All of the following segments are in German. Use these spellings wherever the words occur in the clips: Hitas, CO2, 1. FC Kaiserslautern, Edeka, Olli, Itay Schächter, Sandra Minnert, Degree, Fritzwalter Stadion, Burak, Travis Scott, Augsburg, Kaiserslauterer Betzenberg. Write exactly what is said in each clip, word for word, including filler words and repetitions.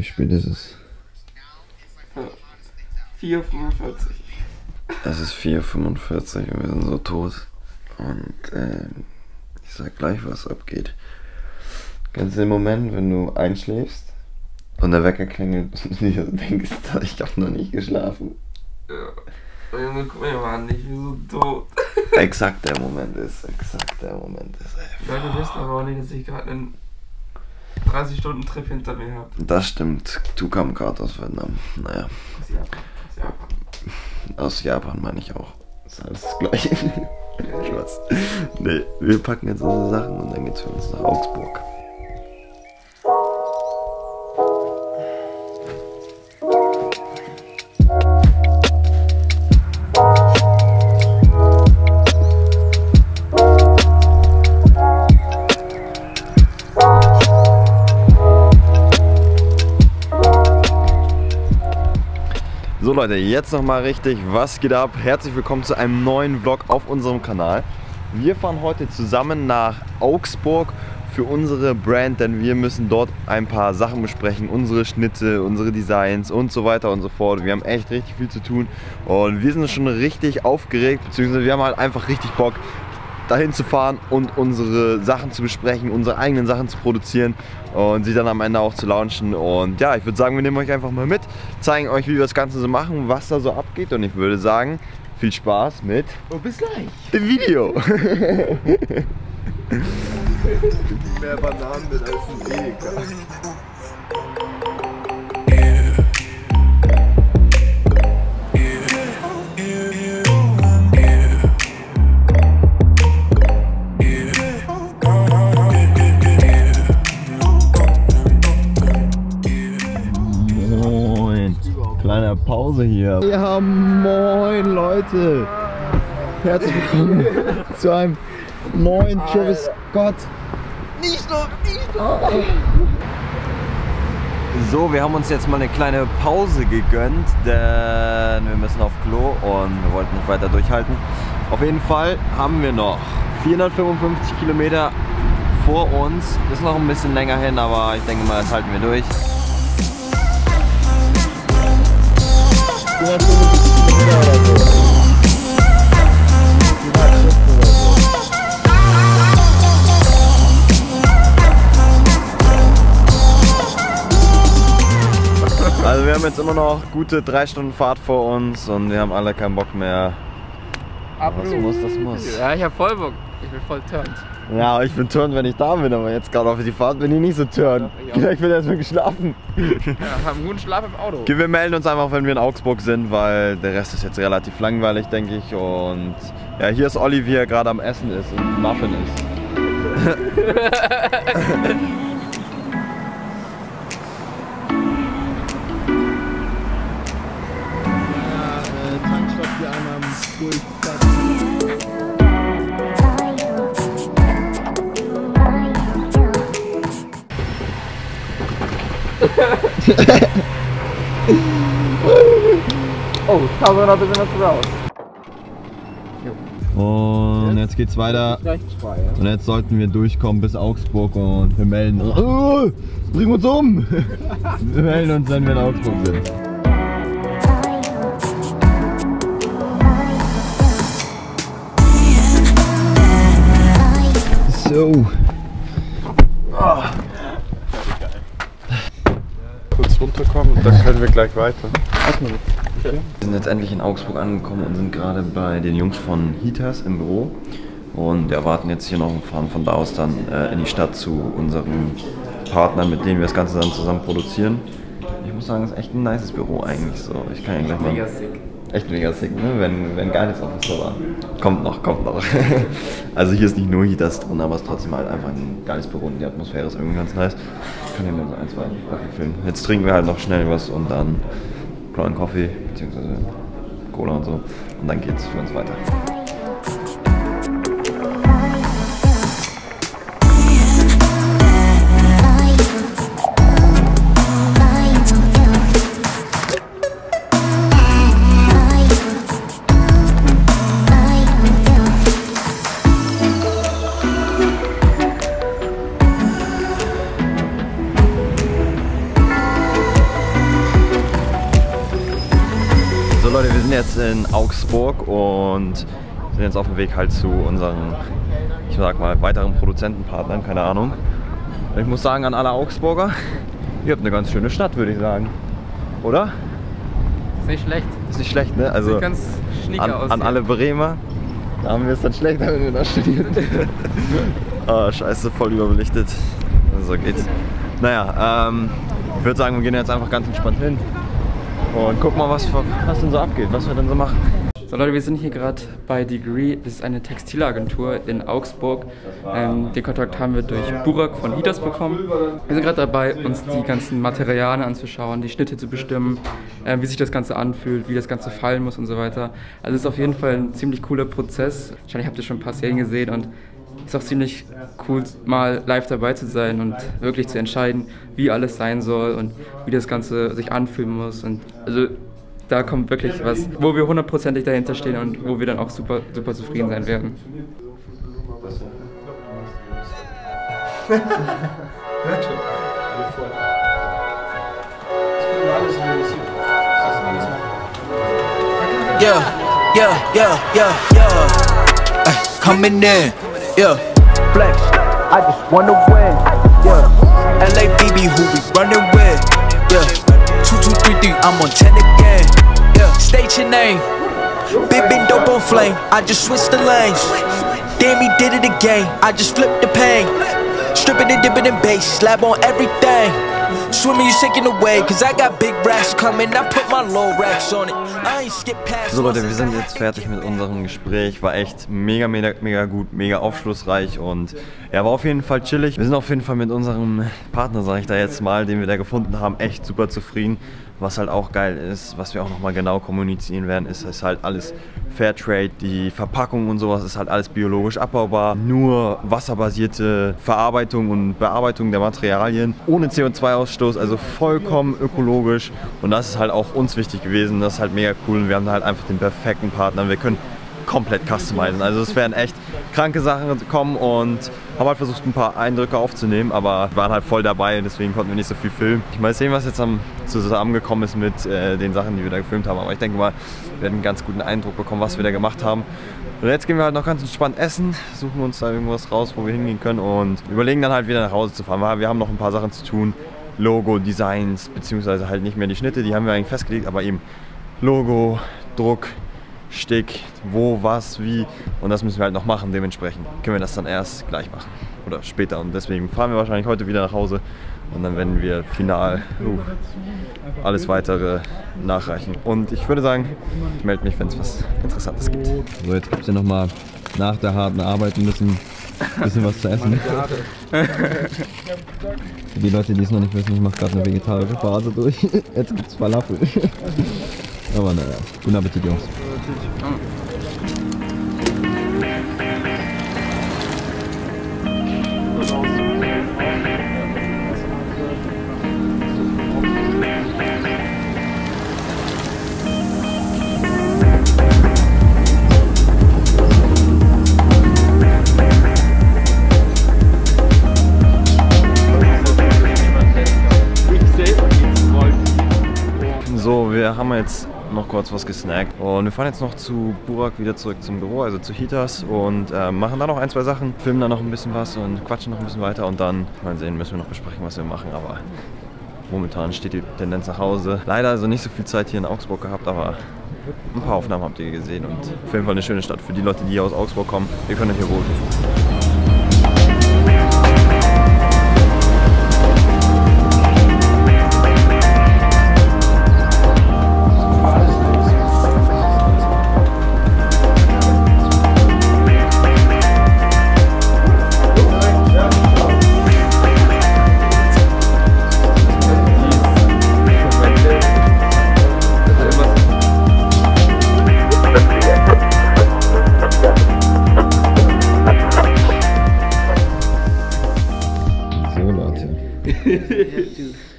wie spät ist es? vier Uhr fünfundvierzig. Es ist vier Uhr fünfundvierzig und wir sind so tot. Und äh, ich sag gleich, was abgeht. Kennst du den Moment, wenn du einschläfst und der Wecker klingelt und du denkst, ich hab noch nicht geschlafen? Ja. Junge, guck mir mal an, ich bin so tot. Exakt der Moment ist, exakt der Moment ist. Ey, Leute, wisst aber auch nicht, dass ich gerade einen dreißig Stunden Trip hinter mir habe. Das stimmt. Du kam gerade aus Vietnam. Naja. Aus Japan. Aus Japan, aus Japan meine ich auch. Das ist alles das Gleiche. Spaß. Nee, wir packen jetzt unsere Sachen und dann geht's für uns nach Augsburg. So Leute, jetzt nochmal richtig, was geht ab? Herzlich willkommen zu einem neuen Vlog auf unserem Kanal. Wir fahren heute zusammen nach Augsburg für unsere Brand, denn wir müssen dort ein paar Sachen besprechen, unsere Schnitte, unsere Designs und so weiter und so fort. Wir haben echt richtig viel zu tun und wir sind schon richtig aufgeregt, beziehungsweise wir haben halt einfach richtig Bock, dahin zu fahren und unsere Sachen zu besprechen, unsere eigenen Sachen zu produzieren und sie dann am Ende auch zu launchen. Und ja, ich würde sagen, wir nehmen euch einfach mal mit, zeigen euch, wie wir das Ganze so machen, was da so abgeht. Und ich würde sagen, viel Spaß mit oh, bis gleich. Dem Video. Mehr Bananen mit als ein Edeka. Kleine Pause hier. Ja, moin Leute. Herzlich willkommen zu einem neuen Travis Scott. Nicht noch, nicht noch. So, wir haben uns jetzt mal eine kleine Pause gegönnt, denn wir müssen auf Klo und wir wollten nicht weiter durchhalten. Auf jeden Fall haben wir noch vierhundertfünfundfünfzig Kilometer vor uns. Ist noch ein bisschen länger hin, aber ich denke mal, das halten wir durch. Also wir haben jetzt immer noch gute drei Stunden Fahrt vor uns und wir haben alle keinen Bock mehr. Aber was muss, das muss. Ja, ich hab voll Bock. Ich bin voll turned. Ja, ich bin turned, wenn ich da bin, aber jetzt gerade auf die Fahrt bin ich nicht so turned. Ja, ich, ich will erstmal geschlafen. Ja, haben einen guten Schlaf im Auto. Okay, wir melden uns einfach, wenn wir in Augsburg sind, weil der Rest ist jetzt relativ langweilig, denke ich. Und ja, hier ist Olli, wie er gerade am Essen ist und Muffin ist. Oh, tausend noch ein bisschen was raus. Und jetzt geht's weiter. Und jetzt sollten wir durchkommen bis Augsburg und wir melden uns. Oh, bring uns um! Wir melden uns, wenn wir in Augsburg sind. So. Oh. Runterkommen und dann können wir gleich weiter. Wir sind jetzt endlich in Augsburg angekommen und sind gerade bei den Jungs von Hitas im Büro und erwarten jetzt hier noch und fahren von da aus dann äh, in die Stadt zu unseren Partnern, mit denen wir das Ganze dann zusammen produzieren. Ich muss sagen, es ist echt ein nices Büro eigentlich so. Ich kann ja gleich mal... Mega sick. Echt mega sick, ne? Wenn, wenn gar nichts auf dem Server. Kommt noch, kommt noch. Also hier ist nicht nur Hitas drin, aber es ist trotzdem halt einfach ein geiles Büro und die Atmosphäre ist irgendwie ganz nice. Ich kann hier nur so ein, zwei Sachen filmen. Jetzt trinken wir halt noch schnell was und dann brauchen Kaffee bzw. Cola und so. Und dann geht's für uns weiter. Leute, wir sind jetzt in Augsburg und sind jetzt auf dem Weg halt zu unseren, ich sag mal, weiteren Produzentenpartnern, keine Ahnung. Ich muss sagen, an alle Augsburger, ihr habt eine ganz schöne Stadt, würde ich sagen. Oder? Ist nicht schlecht. Ist nicht schlecht, ne? Also sieht ganz schnieke aus. An alle Bremer, da haben wir es dann schlechter, wenn wir da studieren. Oh, scheiße, voll überbelichtet. So geht's. Naja, ähm, ich würde sagen, wir gehen jetzt einfach ganz entspannt hin. Und guck mal, was, was denn so abgeht, was wir denn so machen. So Leute, wir sind hier gerade bei Degree. Das ist eine Textilagentur in Augsburg. Ähm, den Kontakt haben wir durch Burak von Hitas bekommen. Wir sind gerade dabei, uns die ganzen Materialien anzuschauen, die Schnitte zu bestimmen, äh, wie sich das Ganze anfühlt, wie das Ganze fallen muss und so weiter. Also es ist auf jeden Fall ein ziemlich cooler Prozess. Wahrscheinlich habt ihr schon ein paar Serien gesehen und es ist auch ziemlich cool, mal live dabei zu sein und wirklich zu entscheiden, wie alles sein soll und wie das Ganze sich anfühlen muss. Und also da kommt wirklich was, wo wir hundertprozentig dahinter stehen und wo wir dann auch super, super zufrieden sein werden. Yeah, yeah, yeah, yeah, yeah. Hey, coming in. Yeah, flex, I just wanna win. Yeah, L A B B who we running with. Yeah, two two three three, I'm on ten again. Yeah, state your name. Big big dope on flame, I just switched the lanes. Damn, he did it again, I just flipped the pain. Stripping and dipping and bass, slab on everything. Swimming, you sinking away, cause I got big racks coming. I put my low racks on it, I ain't skip past. So Leute, wir sind jetzt fertig mit unserem Gespräch. War echt mega, mega, mega gut, mega aufschlussreich und ja, war auf jeden Fall chillig. Wir sind auf jeden Fall mit unserem Partner, sag ich da jetzt mal, den wir da gefunden haben, echt super zufrieden. Was halt auch geil ist, was wir auch nochmal genau kommunizieren werden, ist, dass halt alles Fairtrade, die Verpackung und sowas ist halt alles biologisch abbaubar. Nur wasserbasierte Verarbeitung und Bearbeitung der Materialien, ohne C O zwei Ausstoß, also vollkommen ökologisch. Und das ist halt auch uns wichtig gewesen, das ist halt mega cool und wir haben halt einfach den perfekten Partner. Wir können komplett customizen, also es werden echt kranke Sachen kommen und haben halt versucht, ein paar Eindrücke aufzunehmen, aber waren halt voll dabei und deswegen konnten wir nicht so viel filmen. Ich mal sehen, was jetzt am, zusammengekommen ist mit äh, den Sachen, die wir da gefilmt haben, aber ich denke mal, wir werden einen ganz guten Eindruck bekommen, was wir da gemacht haben. Und jetzt gehen wir halt noch ganz entspannt essen, suchen uns da irgendwas raus, wo wir hingehen können und überlegen dann halt wieder nach Hause zu fahren, weil wir haben noch ein paar Sachen zu tun, Logo, Designs, beziehungsweise halt nicht mehr die Schnitte, die haben wir eigentlich festgelegt, aber eben Logo, Druck, Stick, wo, was, wie und das müssen wir halt noch machen, dementsprechend können wir das dann erst gleich machen oder später und deswegen fahren wir wahrscheinlich heute wieder nach Hause und dann werden wir final uh, alles weitere nachreichen und ich würde sagen, ich melde mich, wenn es was Interessantes gibt. So, jetzt gibt es ja nochmal nach der harten Arbeit ein bisschen, bisschen was zu essen. Für die Leute, die es noch nicht wissen, ich mache gerade eine vegetarische Phase durch, jetzt gibt es Falafel. Aber naja, guten Appetit, Jungs. So, wir haben jetzt noch kurz was gesnackt und wir fahren jetzt noch zu Burak wieder zurück zum Büro, also zu Hitas und äh, machen da noch ein, zwei Sachen, filmen da noch ein bisschen was und quatschen noch ein bisschen weiter und dann, mal sehen, müssen wir noch besprechen, was wir machen, aber momentan steht die Tendenz nach Hause. Leider also nicht so viel Zeit hier in Augsburg gehabt, aber ein paar Aufnahmen habt ihr gesehen und auf jeden Fall eine schöne Stadt für die Leute, die hier aus Augsburg kommen. Ihr könnt euch hier wohlfühlen.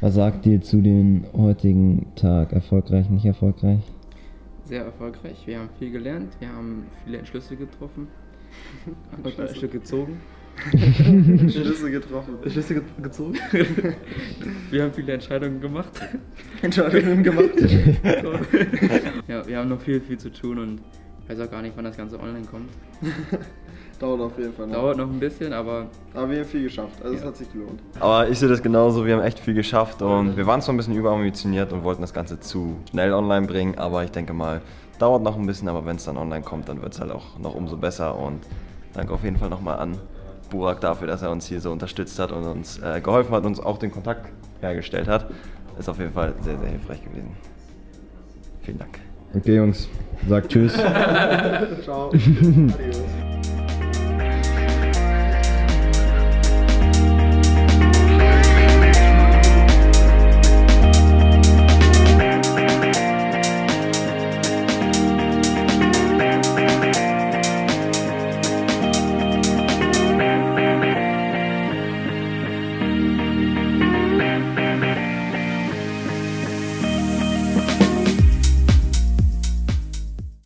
Was sagt ihr zu dem heutigen Tag? Erfolgreich, nicht erfolgreich? Sehr erfolgreich. Wir haben viel gelernt, wir haben viele Entschlüsse getroffen und Entschlüsse gezogen. Schlüsse getroffen. Schlüsse ge gezogen. Wir haben viele Entscheidungen gemacht. Entscheidungen gemacht. Ja, wir haben noch viel, viel zu tun und ich weiß auch gar nicht, wann das Ganze online kommt. Dauert auf jeden Fall noch. Dauert noch ein bisschen, aber... Aber wir haben viel geschafft, also ja, es hat sich gelohnt. Aber ich sehe das genauso, wir haben echt viel geschafft und wir waren zwar ein bisschen überambitioniert und wollten das Ganze zu schnell online bringen, aber ich denke mal, dauert noch ein bisschen, aber wenn es dann online kommt, dann wird es halt auch noch umso besser und danke auf jeden Fall nochmal an Burak dafür, dass er uns hier so unterstützt hat und uns äh, geholfen hat und uns auch den Kontakt hergestellt hat. Ist auf jeden Fall sehr, sehr hilfreich gewesen. Vielen Dank. Okay Jungs, sagt tschüss. Ciao. Adios.